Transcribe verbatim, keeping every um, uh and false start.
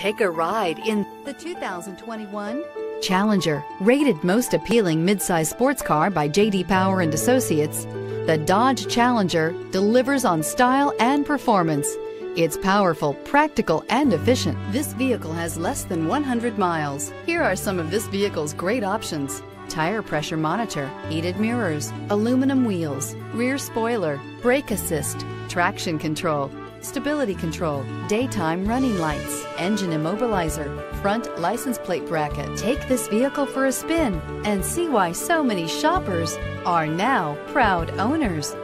Take a ride in the two thousand twenty-one Challenger. Rated most appealing midsize sports car by J D Power and Associates, the Dodge Challenger delivers on style and performance. It's powerful, practical, and efficient. This vehicle has less than one hundred miles. Here are some of this vehicle's great options: tire pressure monitor, heated mirrors, aluminum wheels, rear spoiler, brake assist, traction control, stability control, daytime running lights, engine immobilizer, front license plate bracket. Take this vehicle for a spin and see why so many shoppers are now proud owners.